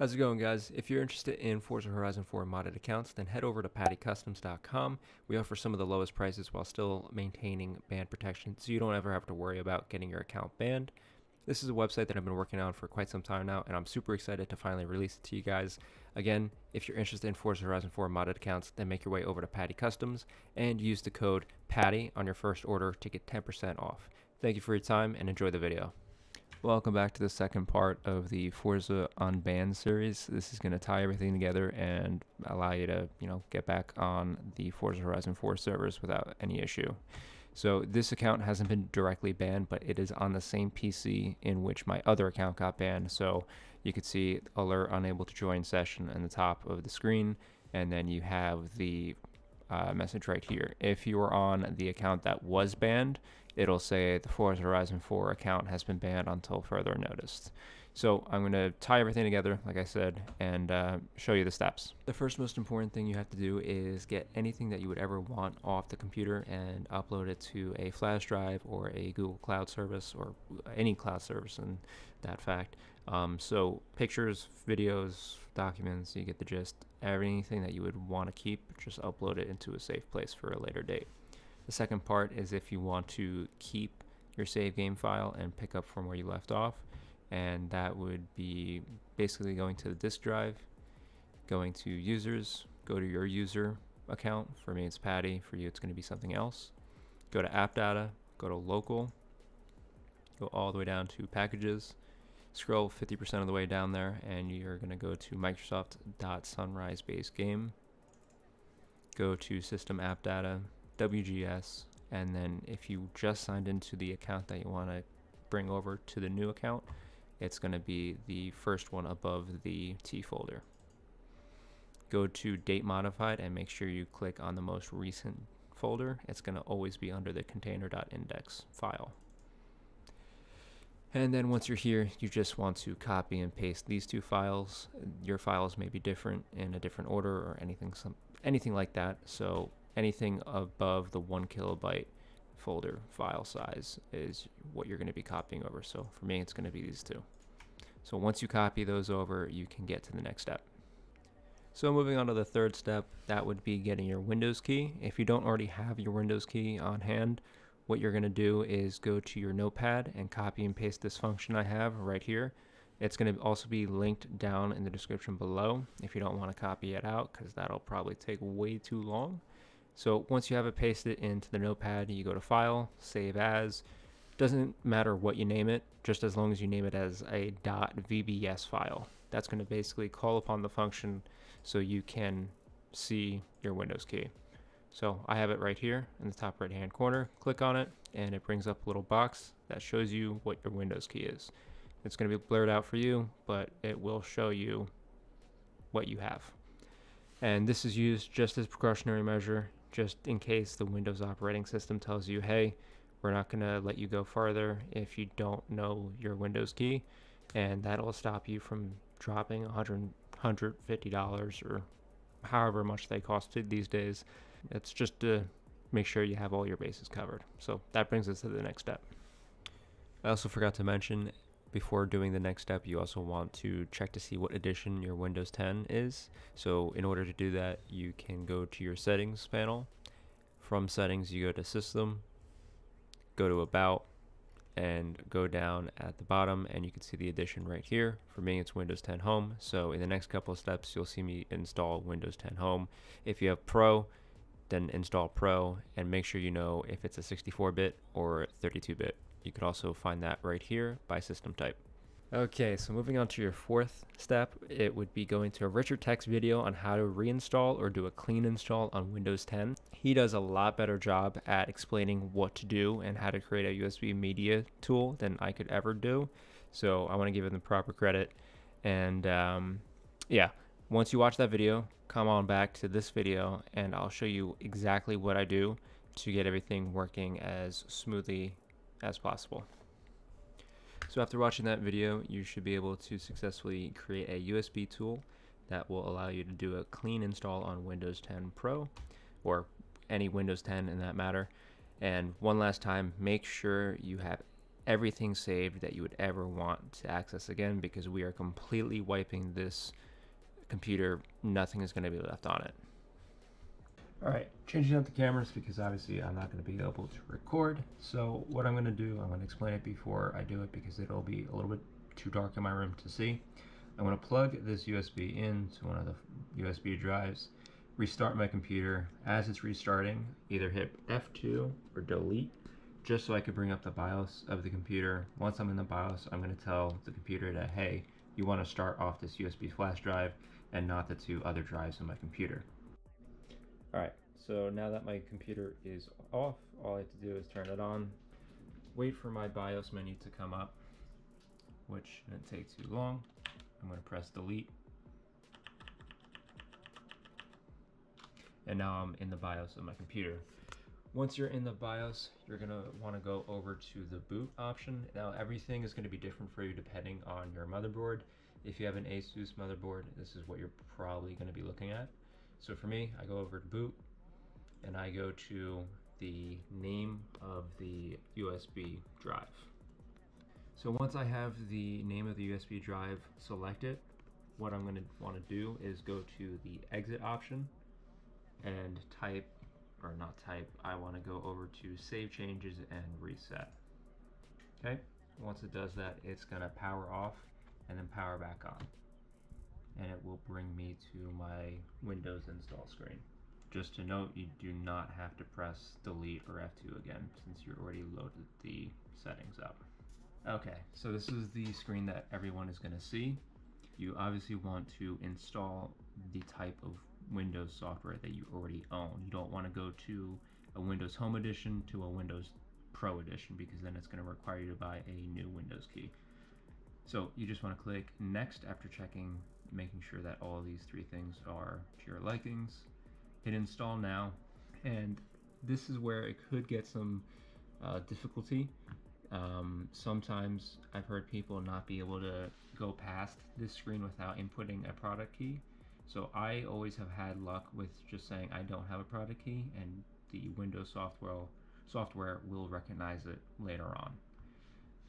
How's it going, guys? If you're interested in Forza Horizon 4 modded accounts, then head over to paddycustoms.com. We offer some of the lowest prices while still maintaining ban protection, so you don't ever have to worry about getting your account banned. This is a website that I've been working on for quite some time now, and I'm super excited to finally release it to you guys. Again, if you're interested in Forza Horizon 4 modded accounts, then make your way over to Paddy Customs and use the code PADDY on your first order to get 10% off. Thank you for your time and enjoy the video. Welcome back to the second part of the Forza on Ban series. This is going to tie everything together and allow you to, get back on the Forza Horizon 4 servers without any issue. So this account hasn't been directly banned, but it is on the same PC in which my other account got banned. So you could see alert unable to join session in the top of the screen, and then you have the message right here. If you are on the account that was banned, it'll say the Forza Horizon 4 account has been banned until further notice. So I'm going to tie everything together, like I said, and show you the steps. The first most important thing you have to do is get anything that you would ever want off the computer and upload it to a flash drive or a Google Cloud service, or any cloud service in that fact. So pictures, videos, documents, you get the gist. Anything that you would want to keep, just upload it into a safe place for a later date. The second part is if you want to keep your save game file and pick up from where you left off, and that would be basically going to the disk drive, going to users, go to your user account. For me it's Paddy, for you it's going to be something else. Go to app data, go to local, go all the way down to packages, scroll 50% of the way down there, and you're going to go to Microsoft.SunriseBaseGame, go to system app data, WGS, and then if you just signed into the account that you want to bring over to the new account, it's going to be the first one above the T folder. Go to date modified and make sure you click on the most recent folder. It's going to always be under the container.index file. And then once you're here, you just want to copy and paste these two files. Your files may be different, in a different order or anything like that. So anything above the 1 kilobyte folder file size is what you're going to be copying over. So for me, it's going to be these two. So once you copy those over, you can get to the next step. So moving on to the third step, that would be getting your Windows key. If you don't already have your Windows key on hand, what you're going to do is go to your notepad and copy and paste this function I have right here. It's going to also be linked down in the description below if you don't want to copy it out, because that'll probably take way too long. So once you have it pasted into the notepad, you go to File, Save As. Doesn't matter what you name it, just as long as you name it as a .vbs file. That's going to basically call upon the function so you can see your Windows key. So I have it right here in the top right hand corner. Click on it and it brings up a little box that shows you what your Windows key is. It's going to be blurred out for you, but it will show you what you have. And this is used just as a precautionary measure, just in case the Windows operating system tells you, hey, we're not going to let you go farther if you don't know your Windows key. And that'll stop you from dropping $150 or however much they cost these days. It's just to make sure you have all your bases covered. So that brings us to the next step. I also forgot to mention, before doing the next step, you also want to check to see what edition your Windows 10 is. So in order to do that, you can go to your settings panel. From settings, you go to system, go to about, and go down at the bottom, and you can see the edition right here. For me, it's Windows 10 Home. So in the next couple of steps, you'll see me install Windows 10 Home. If you have Pro, then install Pro, and make sure you know if it's a 64-bit or 32-bit. You could also find that right here by system type. Okay, so moving on to your fourth step, it would be going to a Richard Tech's video on how to reinstall or do a clean install on Windows 10. He does a lot better job at explaining what to do and how to create a USB media tool than I could ever do. So I want to give him the proper credit. And yeah, once you watch that video, come on back to this video and I'll show you exactly what I do to get everything working as smoothly as possible. So after watching that video, you should be able to successfully create a USB tool that will allow you to do a clean install on Windows 10 Pro, or any Windows 10 in that matter. And one last time, make sure you have everything saved that you would ever want to access again, because we are completely wiping this computer. Nothing is going to be left on it. All right, changing up the cameras because obviously I'm not going to be able to record. So what I'm going to do, I'm going to explain it before I do it because it'll be a little bit too dark in my room to see. I'm going to plug this USB into one of the USB drives, restart my computer. As it's restarting, either hit F2 or delete, just so I could bring up the BIOS of the computer. Once I'm in the BIOS, I'm going to tell the computer that, hey, you want to start off this USB flash drive and not the two other drives in my computer. All right, so now that my computer is off, all I have to do is turn it on, wait for my BIOS menu to come up, which shouldn't take too long. I'm going to press delete. And now I'm in the BIOS of my computer. Once you're in the BIOS, you're going to want to go over to the boot option. Now everything is going to be different for you depending on your motherboard. If you have an Asus motherboard, this is what you're probably going to be looking at. So for me, I go over to boot and I go to the name of the USB drive. So once I have the name of the USB drive selected, what I'm going to want to do is go to the exit option and type, or not type, I want to go over to save changes and reset. Okay, once it does that, it's going to power off and then power back on, and it will bring me to my Windows install screen. Just to note, you do not have to press delete or F2 again since you already loaded the settings up. Okay, so this is the screen that everyone is going to see. You obviously want to install the type of Windows software that you already own. You don't want to go to a Windows Home Edition to a Windows Pro Edition, because then it's going to require you to buy a new Windows key. So you just want to click next after checking, making sure that all these three things are to your likings. Hit install now, and this is where it could get some difficulty. Sometimes I've heard people not be able to go past this screen without inputting a product key. So I always have had luck with just saying I don't have a product key, and the Windows software will recognize it later on.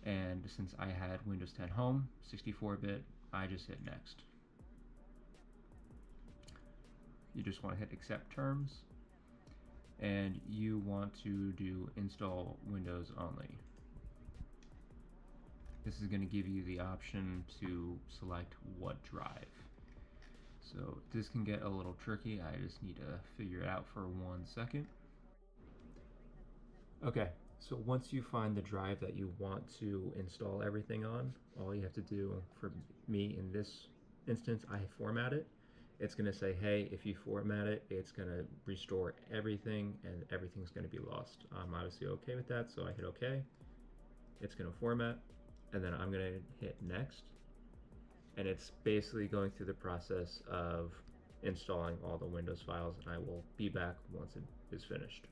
And since I had Windows 10 Home, 64-bit, I just hit next. You just want to hit accept terms, and you want to do install Windows only. This is going to give you the option to select what drive. So this can get a little tricky. I just need to figure it out for 1 second. Okay, so once you find the drive that you want to install everything on, all you have to do, for me in this instance, I format it. It's going to say, hey, if you format it, it's going to restore everything and everything's going to be lost. I'm obviously okay with that, so I hit okay. It's going to format, and then I'm going to hit next. And it's basically going through the process of installing all the Windows files, and I will be back once it is finished.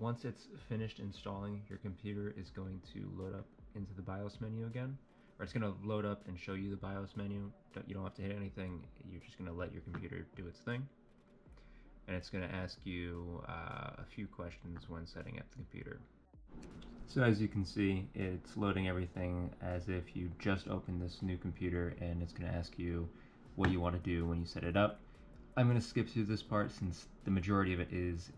Once it's finished installing, your computer is going to load up into the BIOS menu again, or it's going to load up and show you the BIOS menu. You don't have to hit anything, you're just going to let your computer do its thing. And it's going to ask you a few questions when setting up the computer. So as you can see, it's loading everything as if you just opened this new computer, and it's going to ask you what you want to do when you set it up. I'm going to skip through this part since the majority of it is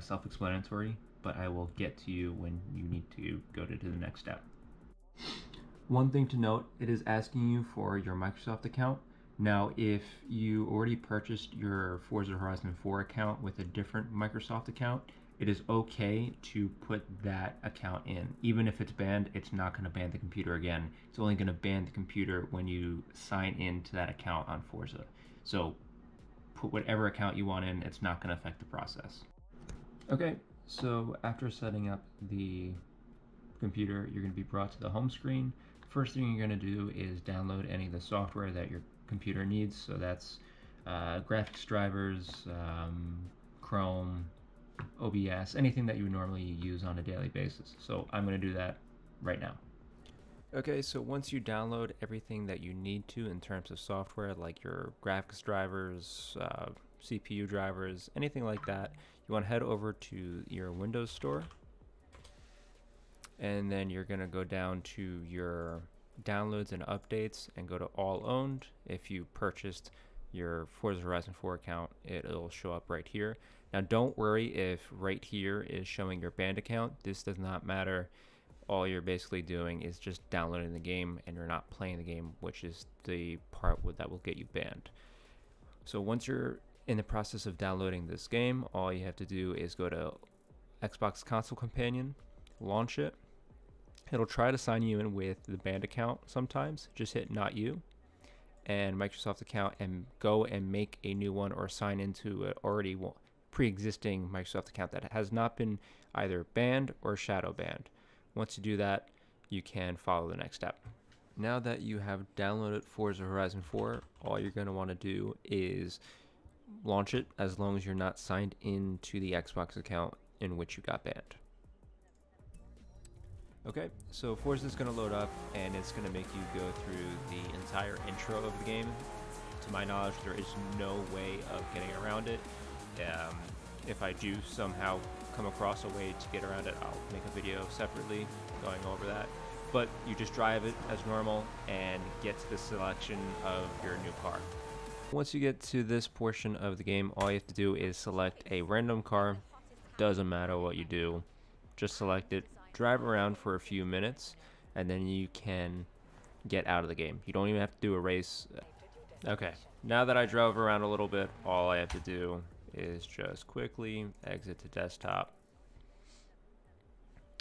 self-explanatory, but I will get to you when you need to go to the next step. One thing to note, it is asking you for your Microsoft account. Now, if you already purchased your Forza Horizon 4 account with a different Microsoft account, it is okay to put that account in. Even if it's banned, it's not going to ban the computer again. It's only going to ban the computer when you sign in to that account on Forza. So put whatever account you want in, it's not going to affect the process. Okay, so after setting up the computer, you're going to be brought to the home screen. First thing you're going to do is download any of the software that your computer needs. So that's graphics drivers, Chrome, OBS, anything that you would normally use on a daily basis. So I'm going to do that right now. Okay, so once you download everything that you need to in terms of software, like your graphics drivers, CPU drivers, anything like that, you want to head over to your Windows store. and then you're gonna go down to your downloads and updates and go to all owned. If you purchased your Forza Horizon 4 account, it'll show up right here. Now don't worry if right here is showing your banned account. This does not matter. All you're basically doing is just downloading the game and you're not playing the game, which is the part that will get you banned. So once you're in the process of downloading this game, all you have to do is go to Xbox Console Companion, launch it. It'll try to sign you in with the banned account sometimes. Just hit not you and Microsoft account and go and make a new one or sign into an already pre-existing Microsoft account that has not been either banned or shadow banned. Once you do that, you can follow the next step. Now that you have downloaded Forza Horizon 4, all you're going to want to do is launch it as long as you're not signed into the Xbox account in which you got banned. Okay, so Forza is going to load up and it's going to make you go through the entire intro of the game. To my knowledge, there is no way of getting around it. If I do somehow come across a way to get around it, I'll make a video separately going over that. But you just drive it as normal and get to the selection of your new car. Once you get to this portion of the game, all you have to do is select a random car. Doesn't matter what you do, just select it, drive around for a few minutes, and then you can get out of the game. You don't even have to do a race. Okay, now that I drove around a little bit, all I have to do is just quickly exit to desktop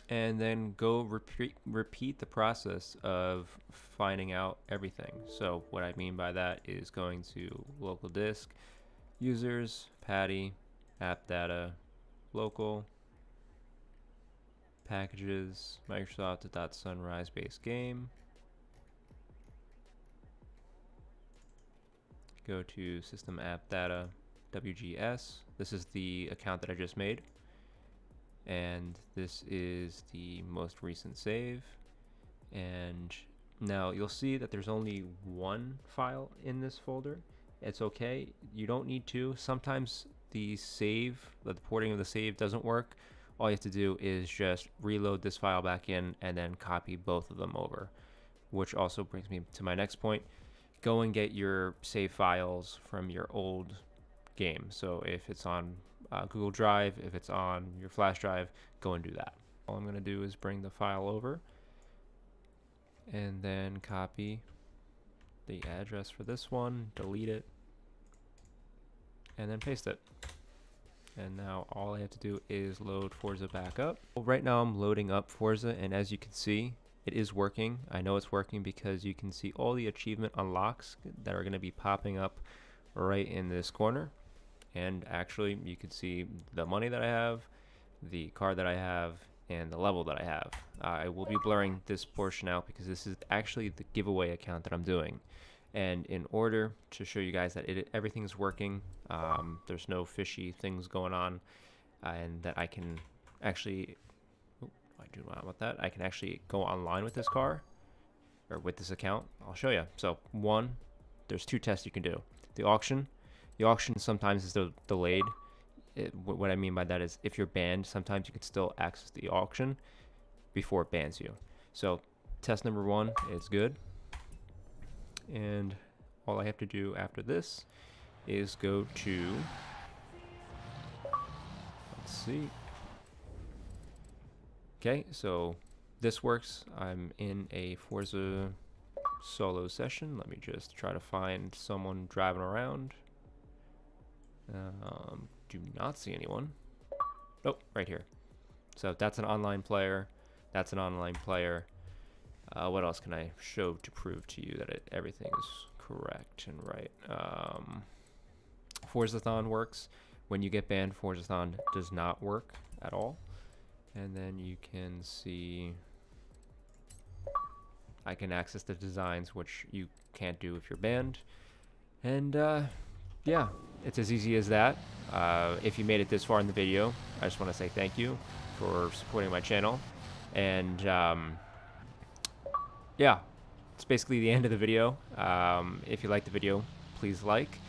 and then go repeat the process of finding out everything. So what I mean by that is going to local disk, users, Paddy, app data, local, packages, Microsoft.SunriseBaseGame. Go to system app data, WGS. This is the account that I just made. And this is the most recent save. And now you'll see that there's only one file in this folder. It's okay, you don't need two. Sometimes the save, the porting of the save doesn't work. All you have to do is just reload this file back in and then copy both of them over. Which also brings me to my next point. Go and get your save files from your old game. So if it's on Google Drive, if it's on your flash drive, go and do that. All I'm going to do is bring the file over and then copy the address for this one, delete it, and then paste it. And now all I have to do is load Forza back up. Well, right now I'm loading up Forza, and as you can see, it is working. I know it's working because you can see all the achievement unlocks that are going to be popping up right in this corner. And actually you can see the money that I have, the car that I have, and the level that I have. I will be blurring this portion out because this is actually the giveaway account that I'm doing. And in order to show you guys that everything's working, there's no fishy things going on, and that I can actually, I do not want that, I can actually go online with this car, or with this account, I'll show you. So one, there's two tests you can do. The auction sometimes is delayed. What I mean by that is if you're banned, sometimes you can still access the auction before it bans you. So test number one is good. And all I have to do after this is go to, let's see. Okay, so this works. I'm in a Forza solo session. Let me just try to find someone driving around. Do not see anyone. Oh, right here. So that's an online player. That's an online player. What else can I show to prove to you that everything is correct and right? Forzathon works. When you get banned, Forzathon does not work at all. And then you can see I can access the designs, which you can't do if you're banned. And yeah, it's as easy as that. If you made it this far in the video, I just want to say thank you for supporting my channel. And yeah, it's basically the end of the video. If you liked the video, please like.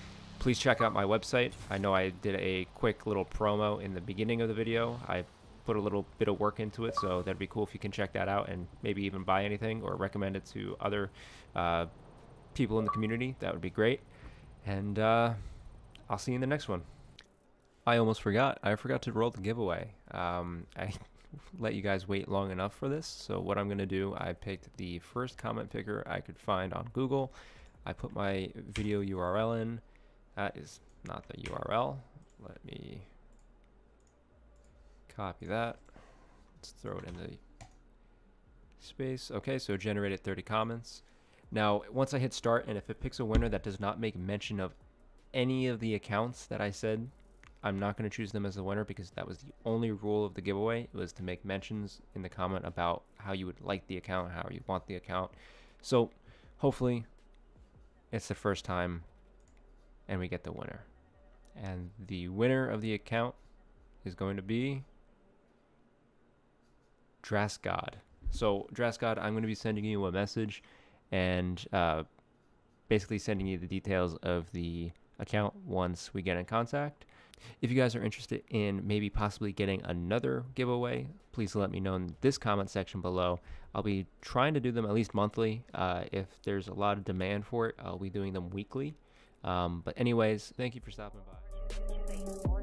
Please check out my website. I know I did a quick little promo in the beginning of the video. I put a little bit of work into it, so that'd be cool if you can check that out and maybe even buy anything or recommend it to other people in the community. That would be great. And I'll see you in the next one. I almost forgot. I forgot to roll the giveaway. I let you guys wait long enough for this, so what I'm going to do, I picked the first comment picker I could find on Google. I put my video URL in. That is not the URL. Let me copy that. Let's throw it into space. Okay, so generated 30 comments. Now, once I hit start, and if it picks a winner that does not make mention of any of the accounts that I said, I'm not going to choose them as the winner, because that was the only rule of the giveaway, was to make mentions in the comment about how you would like the account, how you want the account. So hopefully it's the first time and we get the winner. And the winner of the account is going to be Drasgod. So Drasgod, I'm going to be sending you a message and basically sending you the details of the account once we get in contact. If you guys are interested in maybe possibly getting another giveaway, please let me know in this comment section below. I'll be trying to do them at least monthly. If there's a lot of demand for it, I'll be doing them weekly. But anyways, thank you for stopping by.